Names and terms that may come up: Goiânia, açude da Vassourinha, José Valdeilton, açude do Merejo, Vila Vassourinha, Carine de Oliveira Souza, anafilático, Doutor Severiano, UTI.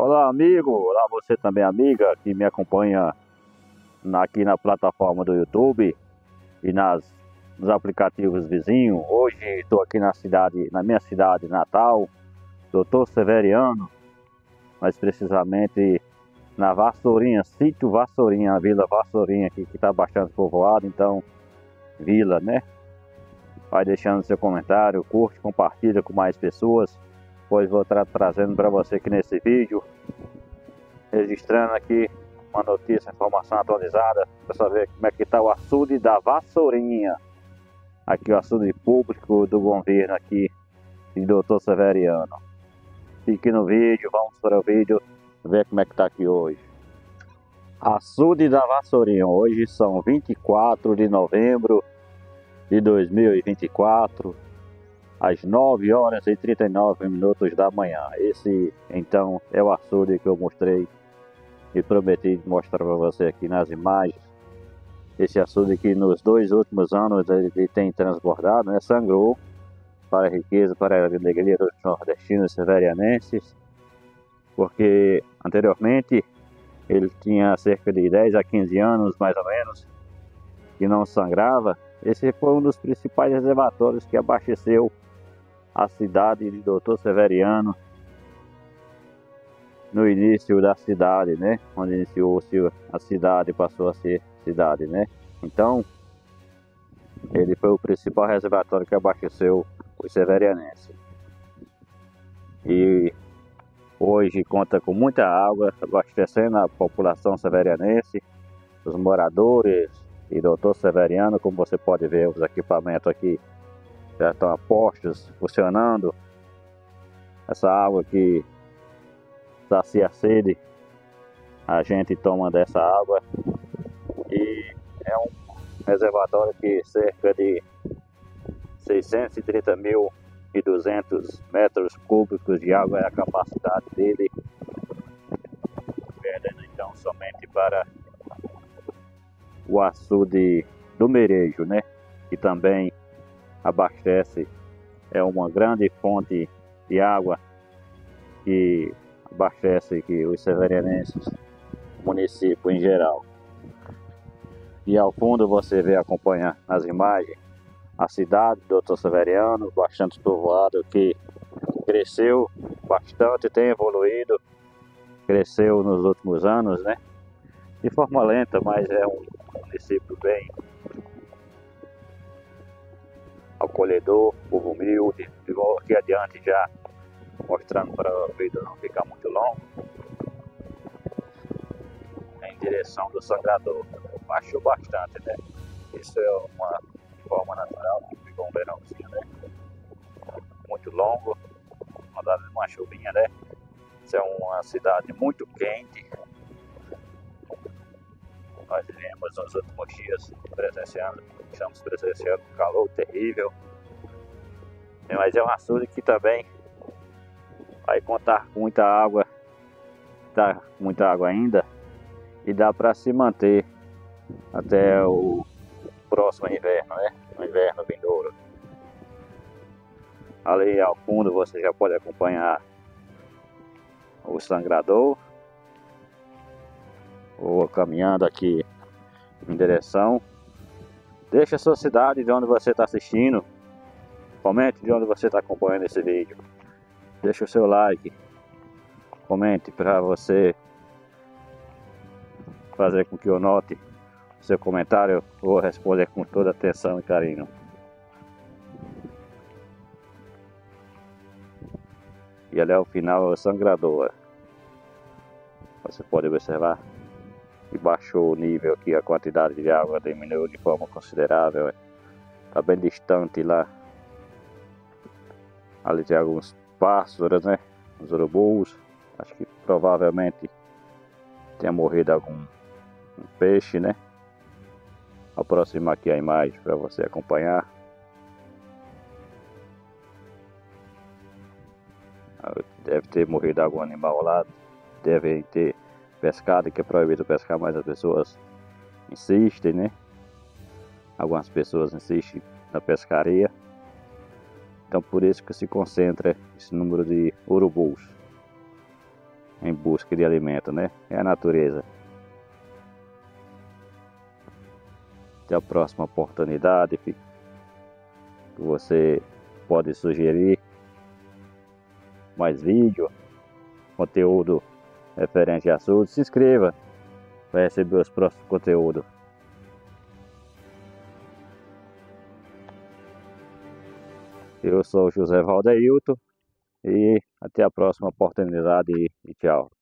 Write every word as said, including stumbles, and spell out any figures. Olá, amigo, olá você também, amiga, que me acompanha na, aqui na plataforma do YouTube e nas, nos aplicativos vizinhos. Hoje estou aqui na cidade, na minha cidade natal, Doutor Severiano, mais precisamente na Vassourinha, sítio Vassourinha, Vila Vassourinha, aqui, que está bastante povoado, então, vila, né? Vai deixando seu comentário, curte, compartilha com mais pessoas. Pois vou estar trazendo para você aqui nesse vídeo, registrando aqui uma notícia, informação atualizada, para saber como é que está o açude da Vassourinha. Aqui o açude público do governo aqui de Doutor Severiano. Fique no vídeo, vamos para o vídeo ver como é que está aqui hoje. Açude da Vassourinha, hoje são vinte e quatro de novembro de dois mil e vinte e quatro. Às nove horas e trinta e nove minutos da manhã. Esse, então, é o açude que eu mostrei e prometi mostrar para você aqui nas imagens. Esse açude que nos dois últimos anos ele tem transbordado, né? Sangrou para a riqueza, para a alegria dos nordestinos severianenses, porque anteriormente ele tinha cerca de dez a quinze anos, mais ou menos, que não sangrava. Esse foi um dos principais reservatórios que abasteceu a cidade de Doutor Severiano, no início da cidade, né? Quando iniciou-se a cidade, passou a ser cidade, né? Então, ele foi o principal reservatório que abasteceu os severianenses. E hoje conta com muita água, abastecendo a população severianense, os moradores e Doutor Severiano. Como você pode ver, os equipamentos aqui já estão a postos, funcionando. Essa água que sacia a sede, a gente toma dessa água. E é um reservatório que cerca de seiscentos e trinta mil e duzentos metros cúbicos de água é a capacidade dele. Perdendo então somente para o açude do Merejo, né? Que também abastece, é uma grande fonte de água que abastece que os severianenses, município em geral. E ao fundo você vê, acompanha nas imagens, a cidade do Doutor Severiano, bastante povoado, que cresceu bastante, tem evoluído, cresceu nos últimos anos, né? De forma lenta, mas é um município bem acolhedor, povo humilde. Eu vou aqui adiante já mostrando para o vídeo não ficar muito longo, em direção do sangrador. Baixou bastante, né? Isso é uma forma natural, ficou um verãozinho, né? Muito longo, mandado uma chuvinha, né? Isso é uma cidade muito quente. Nós vivemos nos últimos dias presenciando, estamos presenciando um calor terrível. Mas é um açude que também vai contar com muita água, tá, muita água ainda, e dá para se manter até o próximo inverno, né? O inverno vindouro. Ali ao fundo você já pode acompanhar o sangrador. Vou caminhando aqui em direção. Deixa a sua cidade de onde você está assistindo. Comente de onde você está acompanhando esse vídeo. Deixa o seu like. Comente para você fazer com que eu note o seu comentário. Eu vou responder com toda atenção e carinho. E ali é o final, é o sangrador. Você pode observar. E baixou o nível aqui, a quantidade de água diminuiu de forma considerável. Está bem distante lá. Ali tem alguns pássaros, né? Os urubus. Acho que provavelmente tenha morrido algum um peixe, né? Vou aproximar aqui a imagem para você acompanhar. Deve ter morrido algum animal lá. Devem ter pescado, que é proibido pescar, mas as pessoas insistem, né? Algumas pessoas insistem na pescaria, então por isso que se concentra esse número de urubus. em busca de alimento, né? É a natureza. Até a próxima oportunidade que você pode sugerir mais vídeo, conteúdo referente a açude, se inscreva para receber os próximos conteúdos. Eu sou o José Valdeilton e até a próxima oportunidade e tchau.